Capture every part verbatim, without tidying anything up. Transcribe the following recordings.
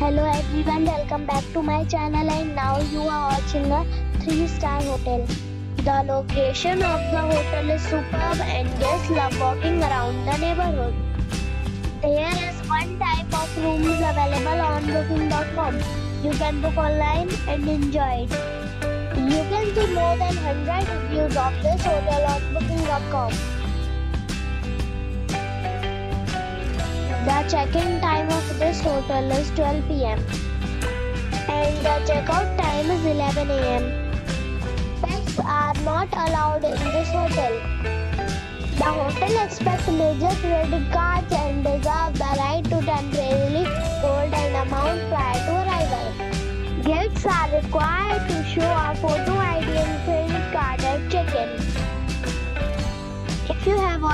Hello everyone, welcome back to my channel, and now you are watching a three star hotel. The location of the hotel is superb and guests love walking around the neighborhood. There is one type of rooms available on booking dot com. You can book online and enjoy it. You can see more than one hundred reviews of this hotel on booking dot com. The check-in time of this hotel is twelve p m and the check-out time is eleven a m Pets are not allowed in this hotel. The hotel accepts major credit cards and reserves the right to temporarily hold an amount prior to arrival. Guests are required to show a photo I D and credit card at check-in. If you have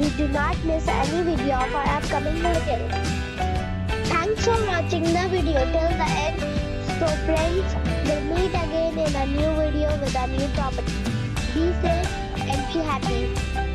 we do not miss any video of our upcoming hotel. Thanks for watching the video till the end. So friends, we'll meet again in a new video with a new property. Be safe and be happy.